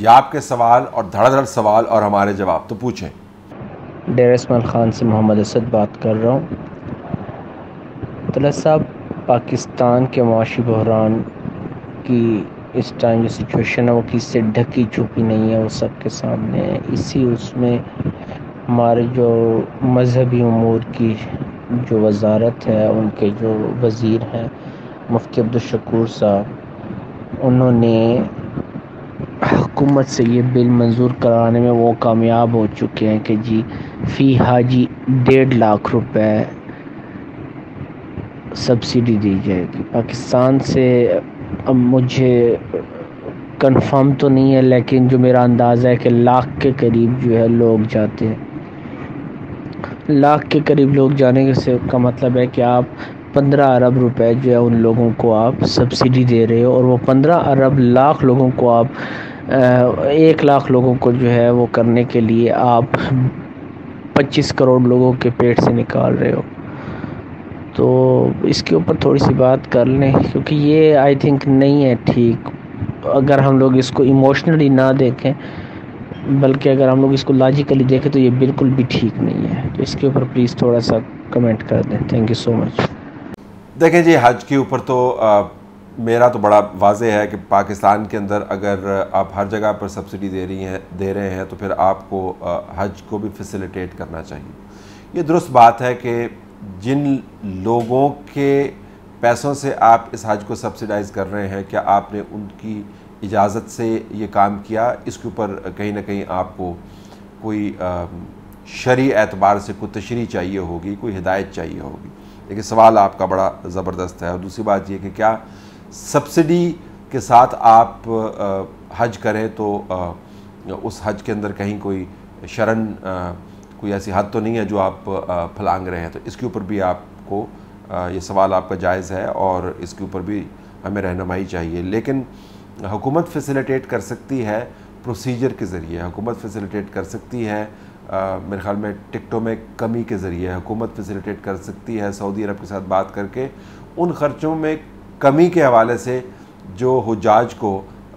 ये आपके सवाल और धड़ाधड़ सवाल और हमारे जवाब, तो पूछें। डेरा इस्माइल खान से मोहम्मद असद बात कर रहा हूँ। तलत साहब, पाकिस्तान के माशी बहरान की इस टाइम जो सिचुएशन है वो किससे ढकी छुपी नहीं है, वो सबके सामने है। इसी उसमें हमारे जो मजहबी उमूर की जो वजारत है, उनके जो वज़ीर हैं मुफ्ती अब्दुलशकूर साहब, उन्होंने हुकूमत से ये बिल मंजूर कराने में वो कामयाब हो चुके हैं कि जी फ़ी हाजी 1.5 लाख रुपए सब्सिडी दी जाएगी। पाकिस्तान से अब मुझे कंफर्म तो नहीं है, लेकिन जो मेरा अंदाज़ा है कि 1 लाख के करीब जो है लोग जाते हैं। 1 लाख के करीब लोग जाने से का मतलब है कि आप 15 अरब रुपए जो है उन लोगों को आप सब्सिडी दे रहे हो, और वो 15 अरब लाख लोगों को आप 1 लाख लोगों को जो है वो करने के लिए आप 25 करोड़ लोगों के पेट से निकाल रहे हो। तो इसके ऊपर थोड़ी सी बात कर लें, क्योंकि ये आई थिंक नहीं है ठीक। अगर हम लोग इसको इमोशनली ना देखें, बल्कि अगर हम लोग इसको लॉजिकली देखें, तो ये बिल्कुल भी ठीक नहीं है। तो इसके ऊपर प्लीज़ थोड़ा सा कमेंट कर दें। Thank you so much. देखें जी, हज के ऊपर तो मेरा तो बड़ा वाजे है कि पाकिस्तान के अंदर अगर आप हर जगह पर सब्सिडी दे रहे हैं तो फिर आपको हज को भी फैसिलिटेट करना चाहिए। ये दुरुस्त बात है कि जिन लोगों के पैसों से आप इस हज को सब्सिडाइज़ कर रहे हैं, क्या आपने उनकी इजाज़त से ये काम किया? इसके ऊपर कहीं ना कहीं आपको कोई शरी एतबार से कोई तशरीह चाहिए होगी, कोई हिदायत चाहिए होगी। लेकिन सवाल आपका बड़ा ज़बरदस्त है। और दूसरी बात यह कि क्या सब्सिडी के साथ आप हज करें तो उस हज के अंदर कहीं कोई शरण, कोई ऐसी हद तो नहीं है जो आप फलांग रहे हैं? तो इसके ऊपर भी आपको ये सवाल आपका जायज़ है और इसके ऊपर भी हमें रहनुमाई चाहिए। लेकिन हुकूमत फैसिलिटेट कर सकती है प्रोसीजर के ज़रिए, हुकूमत फैसिलिटेट कर सकती है मेरे ख़्याल में टिकटों में कमी के ज़रिए, हुकूमत फैसिलिटेट कर सकती है सऊदी अरब के साथ बात करके उन ख़र्चों में कमी के हवाले से जो हुज्जाज को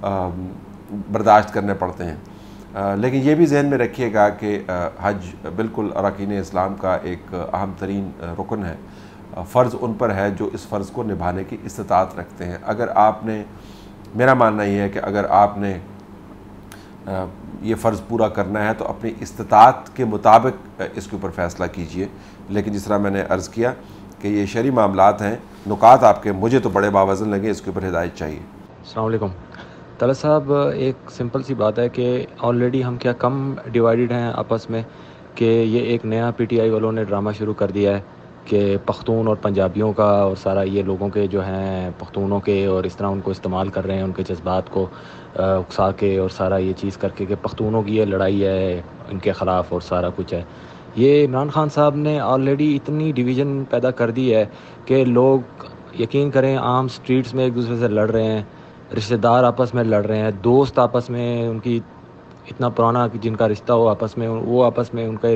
बर्दाश्त करने पड़ते हैं। लेकिन ये भी जहन में रखिएगा कि हज बिल्कुल अरकान इस्लाम का एक अहम तरीन रुकन है। फ़र्ज़ उन पर है जो इस फ़र्ज़ को निभाने की इस्तात रखते हैं। अगर आपने, मेरा मानना ये है कि अगर आपने ये फ़र्ज़ पूरा करना है तो अपनी इस्तात के मुताबिक इसके ऊपर फ़ैसला कीजिए। लेकिन जिस तरह मैंने अर्ज़ किया कि ये शरी मामलात हैं, नुकात आपके मुझे तो बड़े बावज़न लगे, इसके ऊपर हिदायत चाहिए। अस्सलाम वालेकुम तलत साहब, एक सिंपल सी बात है कि ऑलरेडी हम क्या कम डिवाइडेड हैं आपस में कि ये एक नया PTI वालों ने ड्रामा शुरू कर दिया है कि पख्तून और पंजाबियों का और सारा ये लोगों के जो हैं पख्तूनों के, और इस तरह उनको इस्तेमाल कर रहे हैं, उनके जज्बात को उकसा के और सारा ये चीज़ करके कि पख्तूनों की ये लड़ाई है इनके ख़िलाफ़ और सारा कुछ है। ये इमरान खान साहब ने ऑलरेडी इतनी डिवीज़न पैदा कर दी है कि लोग यकीन करें आम स्ट्रीट्स में एक दूसरे से लड़ रहे हैं, रिश्तेदार आपस में लड़ रहे हैं, दोस्त आपस में, उनकी इतना पुराना जिनका रिश्ता हो आपस में, वो आपस में उनके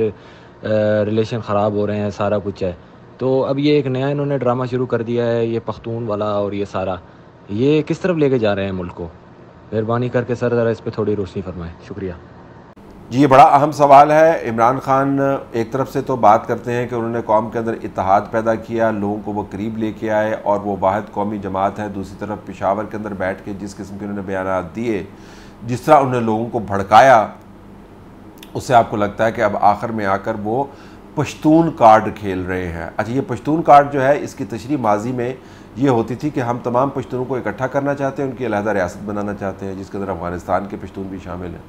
रिलेशन ख़राब हो रहे हैं, सारा कुछ है। तो अब ये एक नया इन्होंने ड्रामा शुरू कर दिया है ये पख्तून वाला, और ये सारा ये किस तरफ लेके जा रहे हैं मुल्क को? मेहरबानी करके सर ज़रा इस पे थोड़ी रोशनी फरमाएं। शुक्रिया जी। ये बड़ा अहम सवाल है। इमरान खान एक तरफ से तो बात करते हैं कि उन्होंने कौम के अंदर इत्तेहाद पैदा किया, लोगों को वो करीब लेके आए और वो वाहिद कौमी जमात है। दूसरी तरफ पेशावर के अंदर बैठ के जिस किस्म के उन्होंने बयान दिए, जिस तरह उन्होंने लोगों को भड़काया, उससे आपको लगता है कि अब आखिर में आकर वो पश्तून कार्ड खेल रहे हैं। अच्छा, ये पश्तून कार्ड जो है, इसकी तशरीह माजी में ये होती थी कि हम तमाम पश्तूनों को इकट्ठा करना चाहते हैं, उनकी अलहदा रियासत बनाना चाहते हैं, जिसके अंदर अफगानिस्तान के पश्तून भी शामिल हैं।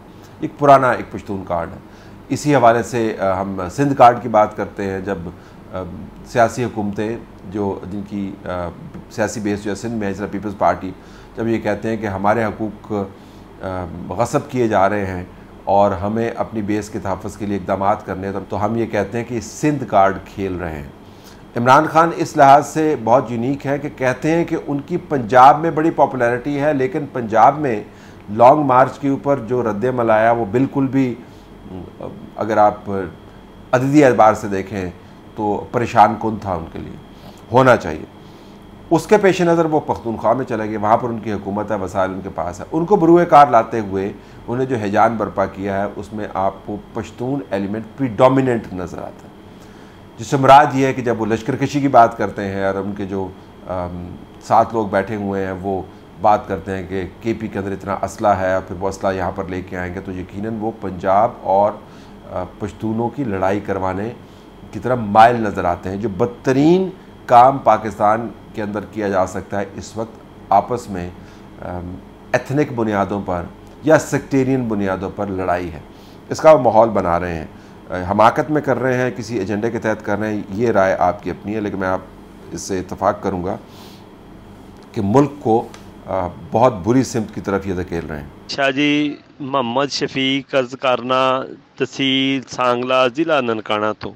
एक पुराना एक पश्तून कार्ड है। इसी हवाले से हम सिंध कार्ड की बात करते हैं, जब सियासी हुकूमतें जो जिनकी सियासी बेस जो है सिंध में है, पीपल्स पार्टी, जब ये कहते हैं कि हमारे हकूक़ गसब किए जा रहे हैं और हमें अपनी बेस के तहफ़्फ़ुज़ के लिए इक़दाम करने हैं, तो हम ये कहते हैं कि सिंध कार्ड खेल रहे हैं। इमरान खान इस लिहाज से बहुत यूनिक है कि कहते हैं कि उनकी पंजाब में बड़ी पॉपुलैरिटी है, लेकिन पंजाब में लॉन्ग मार्च के ऊपर जो रद्दमल आया वो बिल्कुल भी, अगर आप अददी एतबार से देखें तो परेशान कौन था उनके लिए, होना चाहिए। उसके पेश नज़र वो पख्तूनख्वा में चले गए, वहाँ पर उनकी हुकूमत है, वसाइल उनके पास है। उनको बरूए कार लाते हुए उन्हें जो हैजान बर्पा किया है उसमें आपको पश्तून एलिमेंट प्रीडोमिनेंट नज़र आता है। जिससे मुराद ये है कि जब वो लश्कर कशी की बात करते हैं और उनके जो 7 लोग बैठे हुए हैं वो बात करते हैं कि KP के अंदर इतना असला है और फिर वो असला यहाँ पर लेके आएंगे, तो यकीनन वो पंजाब और पश्तूनों की लड़ाई करवाने की तरफ मायल नज़र आते हैं। जो बदतरीन काम पाकिस्तान के अंदर किया जा सकता है इस वक्त आपस में एथनिक बुनियादों पर या सेक्टेरियन बुनियादों पर लड़ाई है, इसका माहौल बना रहे हैं। हमाकत में कर रहे हैं, किसी एजेंडे के तहत कर रहे हैं, ये राय आपकी अपनी है, लेकिन मैं आप इससे इत्तफाक करूँगा कि मुल्क को बहुत बुरी सिम्त की तरफ ये धकेल रहे हैं। शाहजी मोहम्मद शफीक अर्ज़ करना, तहसील सांगला ज़िला ननकाना। तो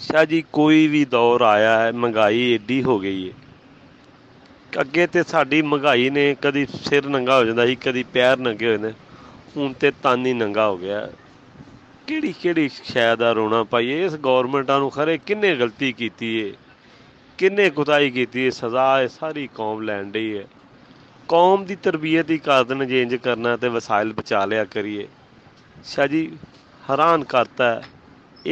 शाहजी कोई भी दौर आया है, महंगाई एडी हो गई है। अगे तो साड़ी महंगाई ने कभी सिर नंगा हो जाता, कभी पैर नंगे होते, हूँ तो तन ही नंगा हो गया। केड़ी केड़ी शै का रोना पाइए। इस गौरमेंटा खरे किन्ने गलती की है, किन्ने कुताई की, सज़ा सारी कौम लैन दी है। कौम की तरबीयत ही कारण जे इंज करना तो वसाइल बचा लिया करिए। शाह जी हैरान करता है,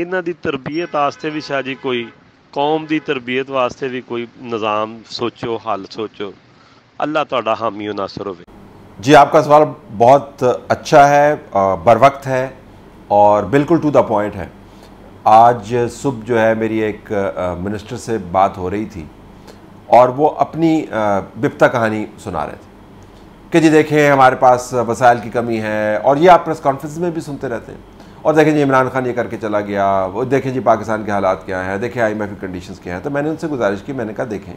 इन्ह की तरबीयत वास्ते भी शाह जी कोई, कौम की तरबीयत वास्ते भी कोई निज़ाम सोचो, हल सोचो। अल्लाह तुहाडा हामी नासर होवे। जी आपका सवाल बहुत अच्छा है, बर वक्त है और बिल्कुल टू द पॉइंट है। आज सुबह जो है मेरी एक मिनिस्टर से बात हो रही थी और वो अपनी बिपता कहानी सुना रहे थे कि जी देखें हमारे पास वसाइल की कमी है, और ये आप प्रेस कॉन्फ्रेंस में भी सुनते रहते हैं, और देखें जी इमरान खान ये करके चला गया, वो देखें जी पाकिस्तान के हालात क्या हैं, देखें IMF की कंडीशंस क्या हैं। तो मैंने उनसे गुजारिश की, मैंने कहा देखें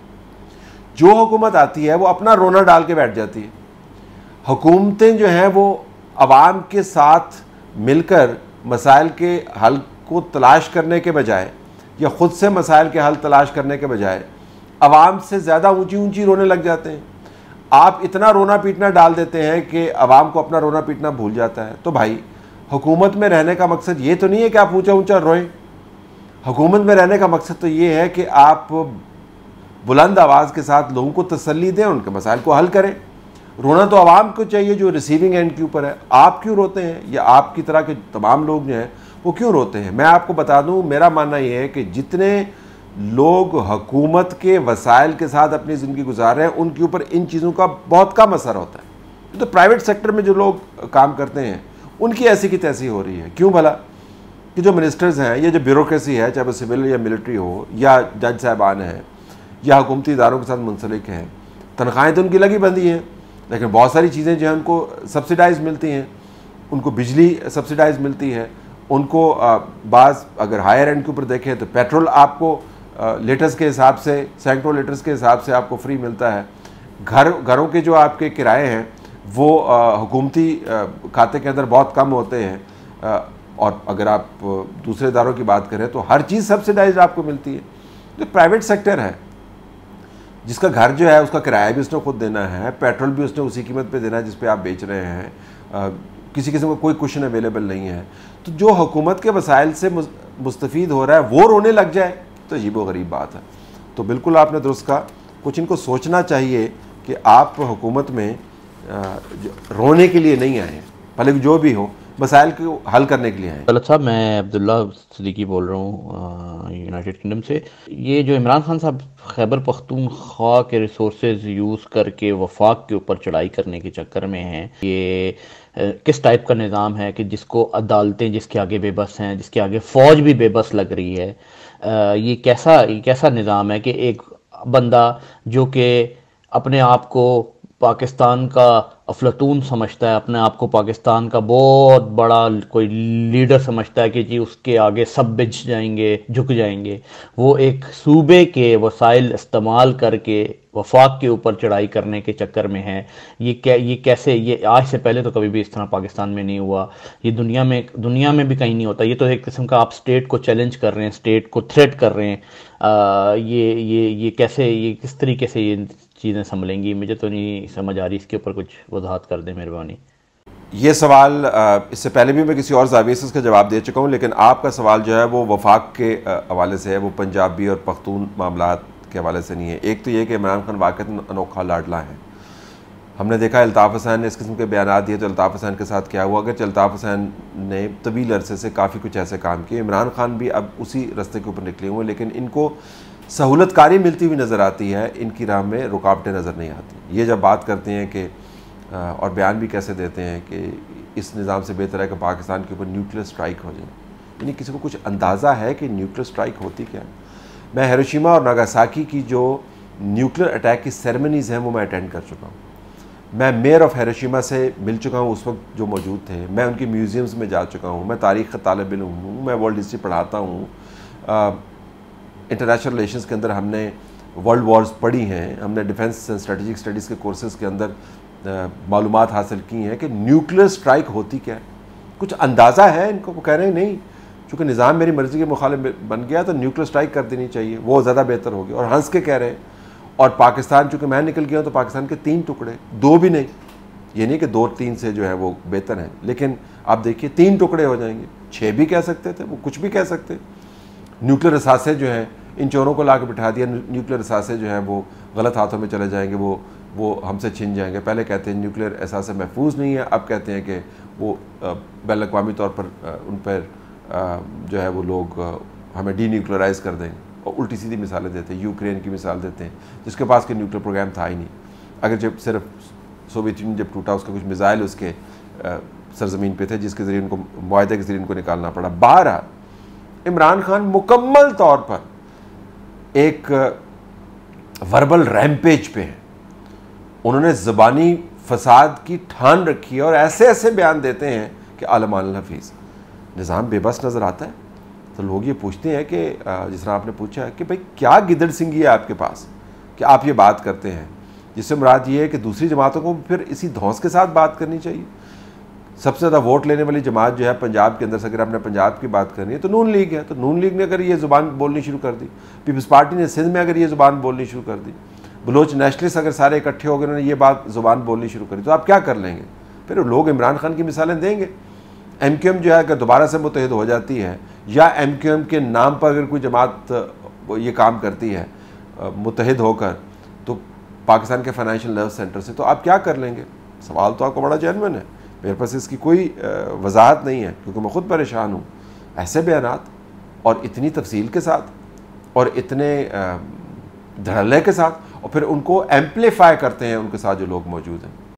जो हुकूमत आती है वो अपना रोना डाल के बैठ जाती है। हुकूमतें जो हैं वो आवाम के साथ मिलकर मसाइल के हल को तलाश करने के बजाय या ख़ुद से मसाइल के हल तलाश करने के बजाय आवाम से ज़्यादा ऊंची ऊंची रोने लग जाते हैं। आप इतना रोना पीटना डाल देते हैं कि आवाम को अपना रोना पीटना भूल जाता है। तो भाई हुकूमत में रहने का मकसद ये तो नहीं है कि आप ऊंचा ऊंचा रोएं। हुकूमत में रहने का मकसद तो ये है कि आप बुलंद आवाज़ के साथ लोगों को तसल्ली दें, उनके मसाइल को हल करें। रोना तो आवाम को चाहिए जो रिसीविंग एंड के ऊपर है। आप क्यों रोते हैं या आपकी तरह के तमाम लोग जो हैं वो क्यों रोते हैं? मैं आपको बता दूँ, मेरा मानना ये है कि जितने लोग हुकूमत के वसाइल के साथ अपनी ज़िंदगी गुजार रहे हैं उनके ऊपर इन चीज़ों का बहुत कम असर होता है। तो प्राइवेट सेक्टर में जो लोग काम करते हैं उनकी ऐसी की तैसी हो रही है। क्यों भला कि जो मिनिस्टर्स हैं या जो ब्यूरोक्रेसी है, चाहे वो सिविल या मिलिट्री हो या जज साहबान हैं या हुकूमती इदारों के साथ मुंसलिक हैं, तनख्वाहें तो उनकी लगी बंदी हैं, लेकिन बहुत सारी चीज़ें जो हैं उनको सब्सिडाइज़ मिलती हैं। उनको बिजली सब्सिडाइज़ मिलती है, उनको बाज़ अगर हायर एंड के ऊपर देखें तो पेट्रोल आपको लीटर्स के हिसाब से, सैकड़ों लीटर्स के हिसाब से आपको फ्री मिलता है। घरों के जो आपके किराए हैं वो हुकूमती खाते के अंदर बहुत कम होते हैं। और अगर आप दूसरे इदारों की बात करें तो हर चीज़ सब्सिडाइज आपको मिलती है। जो प्राइवेट सेक्टर है जिसका घर जो है उसका किराया भी उसने खुद देना है, पेट्रोल भी उसने उसी कीमत पर देना है जिस पर आप बेच रहे हैं। किसी किस्म का कोई कुशन अवेलेबल नहीं है। तो जो हुकूमत के वसाइल से मुस्तफ़ीद हो रहा है वो रोने लग जाए तो अजीबो गरीब बात है। तो बिल्कुल आपने दुरुस्त कहा, कुछ इनको सोचना चाहिए कि आप हुकूमत में रोने के लिए नहीं आए, भले जो भी हो मसाइल को हल करने के लिए आए। तलत साहब, मैं अब्दुल्ला सिद्दीकी बोल रहा हूँ यूनाइटेड किंगडम से। ये जो इमरान खान साहब खैबर पख्तूनख्वा के रिसोर्सेज यूज़ करके वफाक के ऊपर चढ़ाई करने के चक्कर में हैं, ये किस टाइप का निज़ाम है कि जिसको अदालतें, जिसके आगे बेबस हैं, जिसके आगे फ़ौज भी बेबस लग रही है। ये कैसा निज़ाम है कि एक बंदा जो कि अपने आप को पाकिस्तान का अफलातून समझता है, अपने आप को पाकिस्तान का बहुत बड़ा कोई लीडर समझता है कि जी उसके आगे सब बिछ जाएंगे, झुक जाएंगे, वो एक सूबे के वसाइल इस्तेमाल करके वफाक के ऊपर चढ़ाई करने के चक्कर में है। ये कैसे, ये आज से पहले तो कभी भी इस तरह पाकिस्तान में नहीं हुआ, ये दुनिया में भी कहीं नहीं होता। ये तो एक किस्म का आप स्टेट को चैलेंज कर रहे हैं, स्टेट को थ्रेट कर रहे हैं। ये किस तरीके से ये चीज़ें संभलेंगी, मुझे तो नहीं समझ आ रही। इसके ऊपर कुछ वजाहत कर दें मेहरबानी। ये सवाल इससे पहले भी मैं किसी और ज़ाविये से इसका जवाब दे चुका हूँ, लेकिन आपका सवाल जो है वो वफाक के हवाले से है, वो पंजाबी और पख्तून मामलात के हवाले से नहीं है। एक तो ये कि इमरान खान वाकई अनोखा लाडला है। हमने देखा अल्ताफ़ हसन ने इस किस्म के बयान दिए तो अल्ताफ़ हसन के साथ क्या हुआ, कि अल्ताफ़ हसन ने तवील अरसे से काफ़ी कुछ ऐसे काम किए, इमरान खान भी अब उसी रस्ते के ऊपर निकले हुए हैं, लेकिन इनको सहूलतकारी मिलती हुई नज़र आती है, इनकी राह में रुकावटें नज़र नहीं आती। ये जब बात करते हैं कि और बयान भी कैसे देते हैं कि इस निज़ाम से बेहतर है कि पाकिस्तान के ऊपर न्यूक्लियर स्ट्राइक हो जाए, यानी किसी को कुछ अंदाज़ा है कि न्यूक्लियर स्ट्राइक होती क्या है। मैं हिरोशिमा और नागासाकी की जो न्यूक्लियर अटैक की सेरेमनीज़ हैं वो मैं अटेंड कर चुका हूँ। मैं मेयर ऑफ हिरोशिमा से मिल चुका हूँ, उस वक्त जो मौजूद थे, मैं उनके म्यूज़ियम्स में जा चुका हूँ, मैं तारीख़ का तालिब इल्म हूँ, मैं वर्ल्ड हिस्ट्री पढ़ाता हूँ, इंटरनेशनल रिलेशंस के अंदर हमने वर्ल्ड वॉर्स पढ़ी हैं, हमने डिफेंस एंड स्ट्रेटेजिक स्टडीज़ के कोर्सेज़ के अंदर मालूमात हासिल की हैं कि न्यूक्लियर स्ट्राइक होती क्या है, कुछ अंदाज़ा है इनको। कह रहे हैं नहीं, चूँकि निज़ाम मेरी मर्ज़ी के मुखालिफ बन गया तो न्यूक्लियर स्ट्राइक कर देनी चाहिए, वो ज़्यादा बेहतर होगी, और हंस के कह रहे हैं। और पाकिस्तान, चूँकि मैं निकल गया हूँ तो पाकिस्तान के 3 टुकड़े, 2 भी नहीं, ये नहीं कि 2 3 से जो है वो बेहतर हैं, लेकिन आप देखिए 3 टुकड़े हो जाएंगे, 6 भी कह सकते थे, वो कुछ भी कह सकते। न्यूक्लियर असासे जो हैं इन चोरों को ला के बिठा दिया, न्यूक्लियर असासे जो हैं वो गलत हाथों में चले जाएंगे, वो हमसे छिन जाएंगे। पहले कहते हैं न्यूक्लियर असासे महफूज नहीं है, अब कहते हैं कि वो बैन अवी तौर पर उन पर जो है वो लोग हमें डीन्यूक्लियराइज़ कर देंगे, और उल्टी सीधी मिसालें देते हैं। यूक्रेन की मिसाल देते हैं जिसके पास कोई न्यूक्लियर प्रोग्राम था ही नहीं, अगर जब सिर्फ सोवियत यूनियन जब टूटा उसके कुछ मिसाइल उसके सरजमीन पर थे जिसके ज़रिए उनको मुआहदे के ज़रिए उनको निकालना पड़ा। बारह इमरान खान मुकम्मल तौर पर एक वर्बल रैम्पेज पे हैं, उन्होंने ज़बानी फसाद की ठान रखी है और ऐसे ऐसे बयान देते हैं कि आलमान हफीज़ निज़ाम बेबस नज़र आता है। तो लोग ये पूछते हैं कि जिस तरह आपने पूछा है कि भाई क्या गिदड़ सिंगी है आपके पास कि आप ये बात करते हैं, जिससे मुराद ये है कि दूसरी जमातों को फिर इसी धौंस के साथ बात करनी चाहिए। सबसे ज़्यादा वोट लेने वाली जमात जो है पंजाब के अंदर से, अगर आपने पंजाब की बात करनी है तो नून लीग है, तो नून लीग ने अगर ये ज़ुबान बोलनी शुरू कर दी, पीपल्स पार्टी ने सिंध में अगर ये ज़ुबान बोलनी शुरू कर दी, बलोच नेशनलिस्ट अगर सारे इकट्ठे हो गए उन्होंने ये बात ज़ुबान बोलनी शुरू करी, तो आप क्या कर लेंगे? फिर लोग इमरान खान की मिसालें देंगे। MQM जो है अगर दोबारा से मुतहद हो जाती है, या MQM के नाम पर अगर कोई जमात ये काम करती है मुतहद होकर तो पाकिस्तान के फाइनेंशियल रिजर्व सेंटर से, तो आप क्या कर लेंगे? सवाल तो आपका बड़ा जेन्युइन है, मेरे पास इसकी कोई वजाहत नहीं है क्योंकि मैं ख़ुद परेशान हूँ। ऐसे बयानात और इतनी तफसील के साथ और इतने धड़ल्ले के साथ, और फिर उनको एम्पलीफाई करते हैं उनके साथ जो लोग मौजूद हैं।